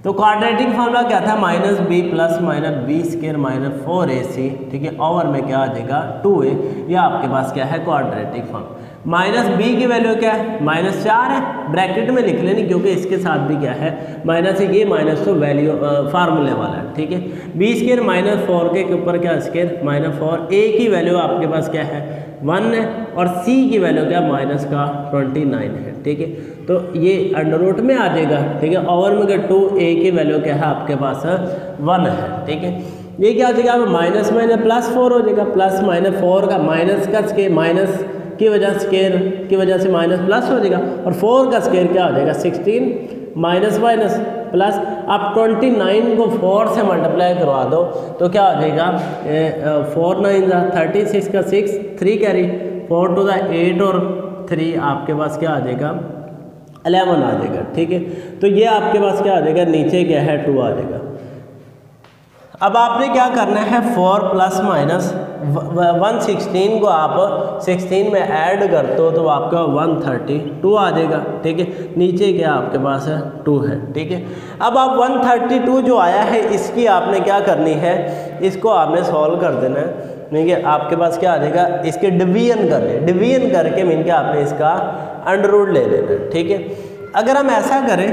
तो क्वाड्रेटिक फॉर्मूला क्या था minus b plus minus b square minus four a c, ठीक है, ओवर में क्या आ जाएगा टू ए। यह आपके पास क्या है क्वाड्रेटिक फॉर्म। माइनस बी की वैल्यू क्या है माइनस चार है, ब्रैकेट में लिख लेनी क्योंकि इसके साथ भी क्या है माइनस है, ये माइनस तो वैल्यू फार्मूले वाला है, ठीक है। बी स्केयर माइनस फोर के ऊपर क्या स्केयर माइनस फोर, ए की वैल्यू आपके पास क्या है वन है और सी की वैल्यू क्या माइनस का ट्वेंटी नाइन है, ठीक है। तो ये अंडर रूट में आ जाएगा, ठीक है, ओवर में क्या टू ए की वैल्यू क्या है आपके पास वन है, ठीक है। ये क्या हो जाएगा माइनस माइनस प्लस फोर हो जाएगा, प्लस माइनस फोर का माइनस का स्केयर माइनस की वजह स्केयर की वजह से माइनस प्लस हो जाएगा और फोर का स्केयर क्या हो जाएगा सिक्सटीन माइनस माइनस प्लस। आप उनतीस को फोर से मल्टीप्लाई करवा दो तो क्या हो जाएगा फोर नाइन ज़ा थर्टी सिक्स का six three carry four two ज़ा एट और थ्री आपके पास क्या आ जाएगा इलेवन आ जाएगा, ठीक है। तो ये आपके पास क्या आ जाएगा नीचे क्या है टू आ जाएगा। अब आपने क्या करना है four plus minus one sixteen को आप सिक्सटीन में ऐड कर दो तो आपका वन थर्टी टू आ जाएगा, ठीक है। नीचे क्या आपके पास है टू है, ठीक है। अब आप वन थर्टी टू जो आया है इसकी आपने क्या करनी है, इसको आपने सॉल्व कर देना है। मीन के आपके पास क्या आ जाएगा इसके डिवीजन कर ले, डिवीजन करके मीन के आपने इसका अंडर रूट ले लेना है, ठीक है। अगर हम ऐसा करें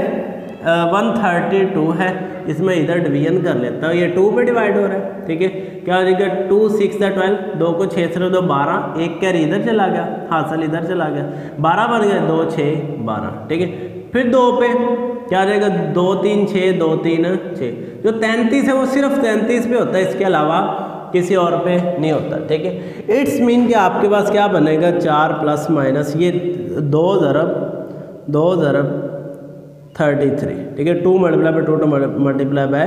वन थर्टी टू है इसमें इधर डिवीजन कर लेता हूँ, ये टू पे डिवाइड हो रहा है, ठीक है। क्या हो जाएगा टू सिक्स या ट्वेल्व, दो को छः से दो बारह, एक कैरी इधर चला गया हासिल इधर चला गया बारह बन गया दो छः बारह, ठीक है। फिर दो पे क्या हो जाएगा दो तीन छः दो तीन छः, जो तैंतीस है वो सिर्फ तैंतीस पे होता है, इसके अलावा किसी और पे नहीं होता, ठीक है। इट्स मीन कि आपके पास क्या बनेगा चार प्लस माइनस ये दो ज़रब दो ज़रब थर्टी थ्री, ठीक है, two multiply by two two multiply by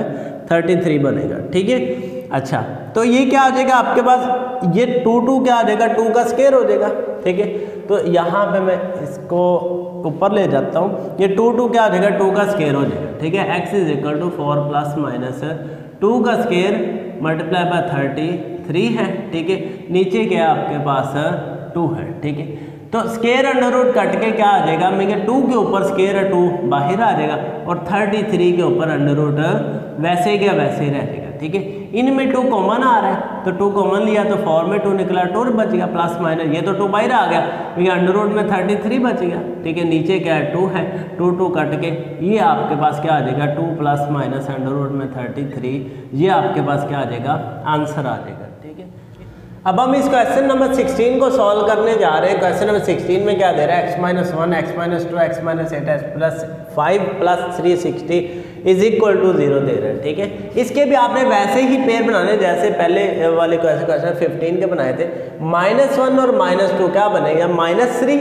thirty three बनेगा, ठीक है। अच्छा तो ये क्या हो जाएगा आपके पास ये टू टू क्या हो जाएगा टू का स्केयर हो जाएगा, ठीक है। तो यहाँ पे मैं इसको ऊपर ले जाता हूँ, ये टू टू क्या हो जाएगा टू का स्केयर हो जाएगा, ठीक है। X is equal to four plus minus two का square multiply by thirty three है, ठीक है। नीचे क्या आपके पास टू है, ठीक है। तो स्केयर अंडर रूट कट के क्या आ जाएगा मेरे टू के ऊपर स्केयर टू बाहर आ जाएगा और थर्टी थ्री के ऊपर अंडर रूट वैसे ही क्या वैसे ही रह जाएगा, ठीक है। इनमें टू कॉमन आ रहा है तो टू कॉमन लिया तो फोर में टू निकला टू बच गया प्लस माइनस ये तो टू बाहर आ गया क्योंकि अंडर रूट में थर्टी थ्री बच गया, ठीक है। नीचे क्या है टू है, टू टू कट के ये आपके पास क्या आ जाएगा two plus minus under root में थर्टी थ्री, ये आपके पास क्या आ जाएगा आंसर आ जाएगा, ठीक है। अब हम इस क्वेश्चन नंबर सिक्सटीन को सॉल्व करने जा रहे हैं। क्वेश्चन नंबर सिक्सटीन में क्या दे रहा है x minus one x minus two x minus eight x plus five plus three sixty is equal to zero दे रहा है, ठीक है। इसके भी आपने वैसे ही पेयर बनाने जैसे पहले वाले क्वेश्चन क्वेश्चन फिफ्टीन के बनाए थे। माइनस वन और माइनस टू क्या बनेगा माइनस थ्री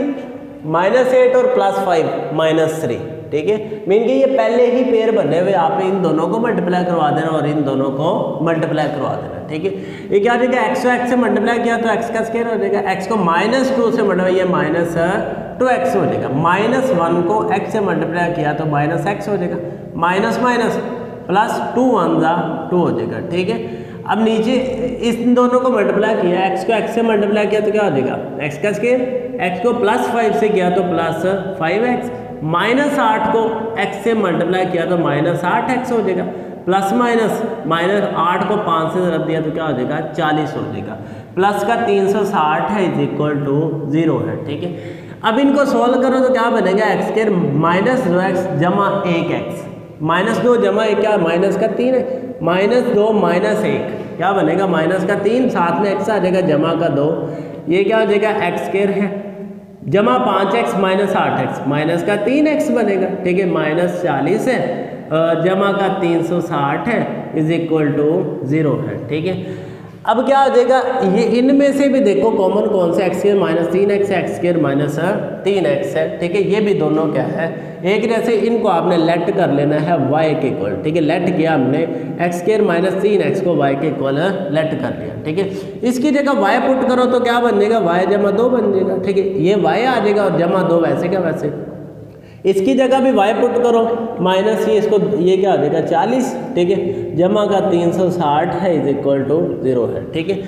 माइनस एट और प्लस फाइव माइनस थ्री, ठीक है। मीन कि ये पहले ही पेयर बने हुए, आपने इन दोनों को मल्टीप्लाई करवा देना और इन दोनों को मल्टीप्लाई करवा देना, ठीक है। ये क्या हो जाएगा एक्स को एक्स से मल्टीप्लाई किया तो एक्स का स्केयर हो जाएगा, एक्स को माइनस टू से मल्टीप्लाई किया माइनस टू एक्स हो जाएगा, माइनस वन को एक्स से मल्टीप्लाई किया तो माइनस एक्स हो जाएगा, minus minus plus two one जा टू हो जाएगा, ठीक है। अब नीचे इन दोनों को मल्टीप्लाई किया, एक्स को एक्स से मल्टीप्लाई किया तो क्या हो जाएगा एक्स का स्केयर, एक्स को प्लस फाइव से किया तो प्लस फाइव एक्स, माइनस आठ को x से मल्टीप्लाई किया तो माइनस आठ एक्स हो जाएगा, प्लस माइनस माइनस आठ को पाँच से ज़रब दिया तो क्या हो जाएगा चालीस हो जाएगा, प्लस का तीन सौ साठ है इज इक्वल टू जीरो है, ठीक है। अब इनको सॉल्व करो तो क्या बनेगा एक्स स्केयर माइनस दो एक्स जमा एक एक्स, माइनस दो जमा एक क्या माइनस का तीन है, माइनस दो माइनस एक क्या बनेगा माइनस का तीन, साथ में एक्स आ जाएगा जमा का दो, ये क्या हो जाएगा एक्स स्केयर है जमा पाँच एक्स माइनस आठ एक्स माइनस का तीन एक्स बनेगा, ठीक है। माइनस चालीस है जमा का तीन सौ साठ है इज इक्वल टू ज़ीरो है, ठीक है। अब क्या हो जाएगा ये इनमें से भी देखो कॉमन कौन सा एक्स स्केयर माइनस तीन एक्स एक्स स्केयर माइनस तीन एक्स है, ठीक है। ये भी दोनों क्या है एक जैसे, इनको आपने लेट कर लेना है वाई के इक्वल, ठीक है। लेट किया हमने एक्स स्केयर माइनस तीन एक्स को वाई के इक्वल लेट कर लिया, ठीक है। इसकी जगह वाई पुट करो तो क्या बन जाएगा वाई जमा दो बन जाएगा, ठीक है। ये वाई आ जाएगा और जमा दो वैसे क्या वैसे, इसकी जगह भी वाई पुट करो माइनस ये इसको ये क्या हो जाएगा चालीस, ठीक है। जमा का तीन सौ साठ है इज इक्वल टू जीरो है, ठीक है।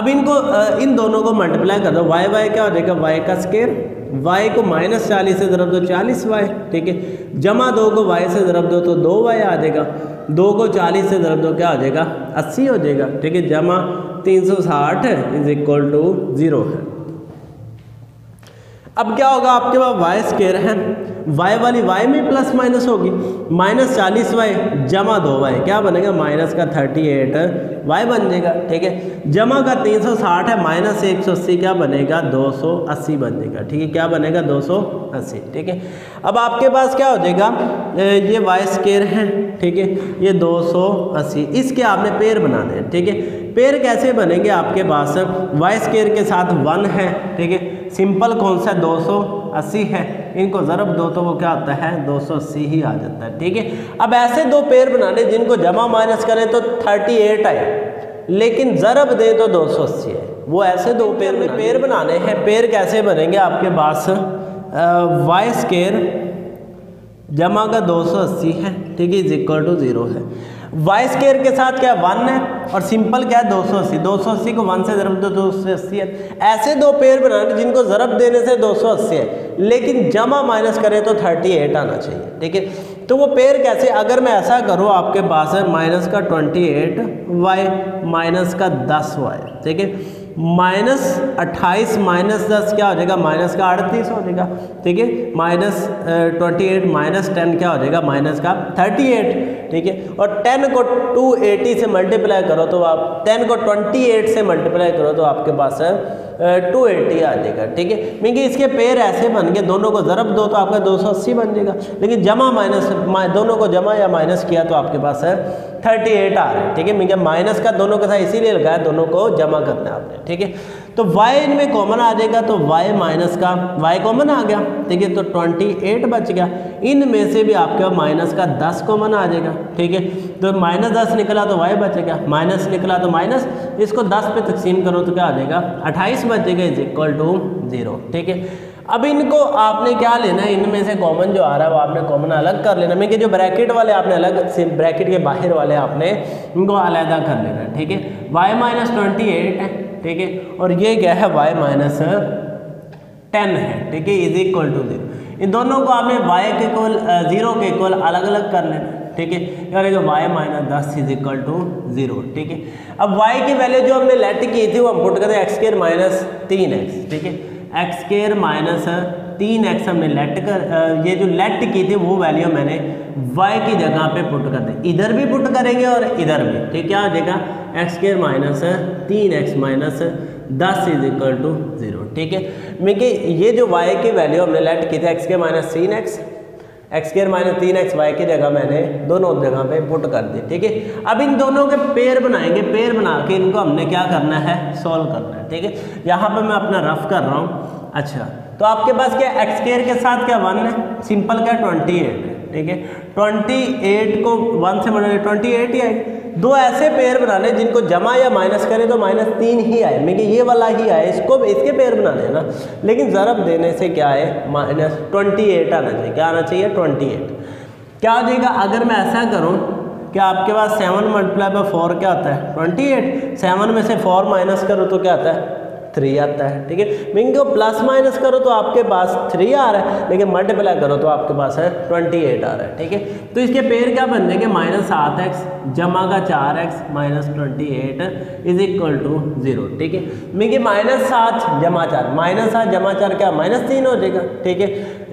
अब इनको इन दोनों को मल्टीप्लाई कर दो, वाई वाई क्या हो जाएगा वाई का स्केयर, वाई को माइनस चालीस से ज़रब दो चालीस वाई, ठीक है, जमा दो को वाई से ज़रब दो तो दो वाई आ जाएगा, दो को चालीस से ज़रब दो क्या हो जाएगा अस्सी हो जाएगा, ठीक है, जमा तीन सौ साठ इज इक्वल टू ज़ीरो है। अब क्या होगा आपके पास वाई स्केयर है, वाई वाली वाई में प्लस माइनस होगी, माइनस चालीस वाई जमा दो वाई क्या बनेगा माइनस का थर्टी एट वाई बन जाएगा, ठीक है, जमा का तीन सौ साठ है माइनस एक सौ अस्सी क्या बनेगा दो सौ अस्सी बन जाएगा, ठीक है, क्या बनेगा दो सौ अस्सी, ठीक है। अब आपके पास क्या हो जाएगा ये वाई स्केयर है, ठीक है, ये दो सौ अस्सी इसके आपने पेड़ बनाने हैं, ठीक है, पेड़ कैसे बनेंगे आपके पास वाई स्केयर के साथ वन है, ठीक है, सिंपल कौन सा दो सौ अस्सी है, इनको ज़रब दो तो वो क्या आता है दो सौ अस्सी ही आ जाता है, ठीक है। अब ऐसे दो पेड़ बनाने जिनको जमा माइनस करें तो अड़तीस आया लेकिन ज़रब दें तो दो सौ अस्सी है, वो ऐसे दो पेड़ में पेड़ बनाने हैं। पेड़ कैसे बनेंगे आपके पास वाई स्केयर जमा का दो सौ अस्सी है, ठीक है, इज इक्वल टू जीरो है, वाई स्केयर के साथ क्या वन है और सिंपल क्या है दो सौ अस्सी, दो सौ अस्सी को वन से ज़रब दो दो सौ अस्सी है। ऐसे दो पेड़ बनाने जिनको ज़रब देने से दो सौ अस्सी है लेकिन जमा माइनस करें तो अड़तीस आना चाहिए, ठीक है, तो वो पेड़ कैसे, अगर मैं ऐसा करूँ आपके पास है माइनस का अट्ठाईस वाई माइनस का दस वाई, ठीक है, माइनस अट्ठाईस माइनस दस क्या हो जाएगा माइनस का अड़तीस हो जाएगा, ठीक है, minus twenty eight minus ten क्या हो जाएगा माइनस का अड़तीस, ठीक है, और टेन को दो सौ अस्सी से मल्टीप्लाई करो तो आप टेन को अट्ठाईस से मल्टीप्लाई करो तो आपके पास है दो सौ अस्सी आ जाएगा, ठीक है, क्योंकि इसके पेड़ ऐसे बन गए, दोनों को ज़रब दो तो आपका दो सौ अस्सी बन जाएगा लेकिन जमा माइनस दोनों को जमा या माइनस किया तो आपके पास है अड़तीस आ रहा है, ठीक है, क्योंकि माइनस का दोनों के साथ इसीलिए लगाया दोनों को जमा करना है आपने, ठीक है, तो y इनमें कॉमन आ जाएगा तो y माइनस का y कॉमन आ गया, ठीक है, तो अट्ठाईस बच गया, इनमें से भी आपके माइनस का दस कॉमन आ जाएगा, ठीक है, तो माइनस दस निकला तो y बचेगा, माइनस निकला तो माइनस, इसको दस पे तकसीम करो तो क्या आ जाएगा अट्ठाईस बचेगा इज इक्वल टू जीरो, ठीक है। अब इनको आपने क्या लेना है, इनमें से कॉमन जो आ रहा है वो आपने कॉमन अलग कर लेना, मैं कि जो ब्रैकेट वाले आपने अलग से ब्रैकेट के बाहर वाले आपने इनको अलहदा कर लेना है, ठीक है, वाई माइनस ट्वेंटी एट है, ठीक है, और ये क्या है वाई माइनस टेन है, ठीक है, इज इक्वल टू जीरो, इन दोनों को आपने वाई के इक्वल जीरो के इक्वल अलग अलग कर लेना, ठीक है, यानी कि वाई माइनस दस इज इक्वल टू जीरो, ठीक है। अब वाई की वैल्यू जो हमने लेट की थी वो हम पुट करते हैं एक्स स्क्वायर माइनस तीन एक्स, ठीक है, एक्स स्क्वायर माइनस तीन एक्स हमने लेट कर ये जो लेट की थी वो वैल्यू मैंने वाई की जगह पे पुट कर दी, इधर भी पुट करेंगे और इधर भी, ठीक है, क्या हो जाएगा एक्स स्क्वायर माइनस तीन एक्स माइनस दस इज इक्वल टू जीरो, ठीक है, मैं कि ये जो वाई की वैल्यू हमने लेट की थी एक्स स्क्वायर माइनस तीन एक्स एक्स स्क्वायर माइनस तीन एक्स वाई की जगह मैंने दोनों जगह पे पुट कर दी, ठीक है। अब इन दोनों के पेयर बनाएंगे, पेयर बना के इनको हमने क्या करना है सॉल्व करना है, ठीक है, यहाँ पे मैं अपना रफ कर रहा हूँ। अच्छा तो आपके पास क्या एक्स स्क्वायर के साथ क्या वन है, सिंपल क्या ट्वेंटी एट है, ठीक है, ट्वेंटी एट को वन से मल्टीप्लाई ट्वेंटी एट ही आएगी, दो ऐसे पेयर बनाने जिनको जमा या माइनस करें तो माइनस तीन ही आए, मैं कि ये वाला ही आए, इसको इसके पेयर बनाने हैं ना, लेकिन ज़रब देने से क्या है माइनस ट्वेंटी एट आना चाहिए, क्या आना चाहिए ट्वेंटी एट, क्या हो जाएगा अगर मैं ऐसा करूँ कि आपके पास सेवन मल्टीप्लाई बाई फोर क्या आता है ट्वेंटी एट, सेवन में से फोर माइनस करो तो क्या आता है थ्री आता है, ठीक है, मैं इनको प्लस माइनस करो तो आपके पास थ्री आ रहा है लेकिन मल्टीप्लाई करो तो आपके पास है ट्वेंटी एट आ रहा है, ठीक है, तो इसके पेड़ क्या बन जाएंगे माइनस सात एक्स जमा का चार x minus twenty eight is equal to zero, ठीक है, मैं कि माइनस सात जमा चार माइनस सात जमा चार क्या माइनस तीन हो जाएगा, ठीक है,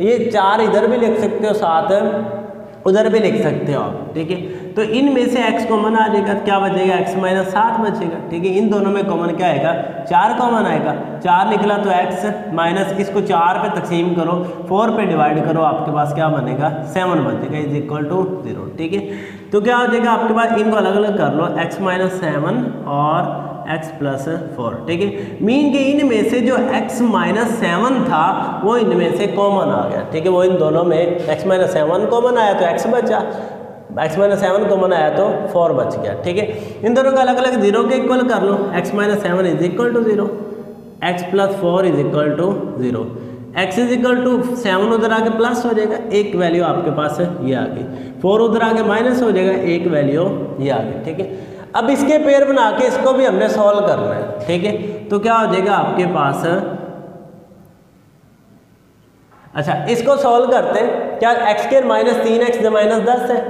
ये चार इधर भी लिख सकते हो सात उधर भी लिख सकते हो आप, ठीक है, तो इनमें से x कॉमन आ जाएगा क्या बचेगा x माइनस सात बचेगा, ठीक है, इन दोनों में कॉमन क्या आएगा चार कॉमन आएगा, चार निकला तो x माइनस इसको चार पे तकसीम करो फोर पे डिवाइड करो आपके पास क्या बनेगा सेवन बचेगा इज इक्वल टू जीरो, ठीक है, तो क्या हो जाएगा आपके पास इनको अलग अलग कर लो x माइनस सेवन और x प्लस फोर, ठीक है, मीन के इनमें से जो x माइनस सेवन था वो इनमें से कॉमन आ गया, ठीक है, वो इन दोनों में x माइनस सेवन कॉमन आया तो x बचा, एक्स माइनस सेवन कॉमन आया तो फोर बच गया, ठीक है, इन दोनों का अलग अलग जीरो के इक्वल कर लो x minus seven is equal to zero x plus four is equal to zero, x is equal to seven उधर आके प्लस हो जाएगा एक वैल्यू आपके पास ये आ गई, फोर उधर आके माइनस हो जाएगा एक वैल्यू ये आ गई, ठीक है। अब इसके पेयर बना के इसको भी हमने सॉल्व करना है, ठीक है। तो क्या हो जाएगा आपके पास, अच्छा इसको सॉल्व करते हैं, क्या एक्स स्क्वायर माइनस तीन एक्स माइनस दस है,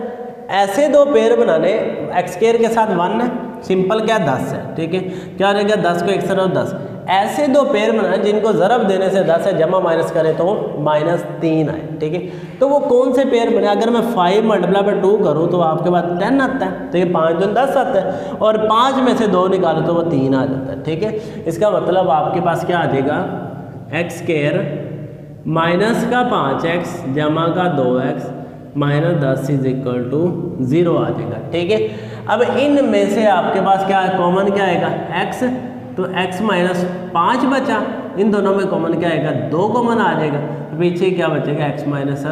ऐसे दो पेयर बनाने, एक्स स्क्वायर के साथ वन है, सिंपल क्या दस है, ठीक है। क्या हो जाएगा दस को एक से दस, ऐसे दो पेयर बनाए जिनको ज़रब देने से दस है जमा माइनस करें तो माइनस तीन आए, ठीक है। तो वो कौन से पेयर बने, अगर मैं फाइव मल्टीप्लाई पर टू करूँ तो आपके पास टेन आता है, ठीक है। पाँच दो दस आता है और पाँच में से दो निकालो तो वो तीन आ जाता है, ठीक है। इसका मतलब आपके पास क्या आ जाएगा, एक्स स्क्वायर माइनस का पाँच एक्स जमा का दो एक्स माइनस दस इज इक्वल टू जीरो आ जाएगा, ठीक है। अब इनमें से आपके पास क्या कॉमन क्या आएगा, एक्स, तो x माइनस पाँच बचा, इन दोनों में कॉमन क्या आएगा, दो कॉमन आ जाएगा, तो पीछे क्या बचेगा x माइनस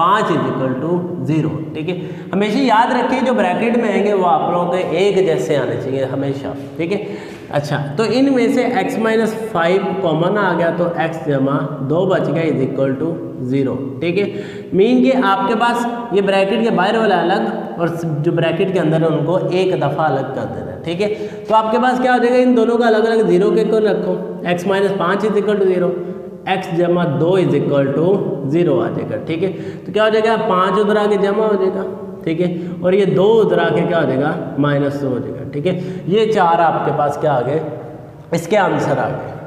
पाँच इज इक्वल टू जीरो, ठीक है। हमेशा याद रखिए जो ब्रैकेट में आएंगे वो आप लोगों के एक जैसे आने चाहिए हमेशा, ठीक है। अच्छा तो इनमें से x माइनस फाइव कॉमन आ गया तो x जमा दो बच गया इज इक्वल टू जीरो, ठीक है। मीन के आपके पास ये ब्रैकेट के बाहर वाला अलग और जो ब्रैकेट के अंदर है उनको एक दफ़ा अलग कर देना, ठीक है। तो आपके पास क्या हो जाएगा, इन दोनों का अलग अलग जीरो के को रखो, एक्स माइनस पाँच is equal to zero, x जमा दो इज इक्वल टू जीरो आ जाएगा, ठीक है। तो क्या हो जाएगा, पाँच उधर आके जमा हो जाएगा, ठीक है, और ये दो उधर आके क्या हो जाएगा माइनस दो हो जाएगा, ठीक है। ये चार आपके पास क्या आ गए, इसके आंसर आ गए।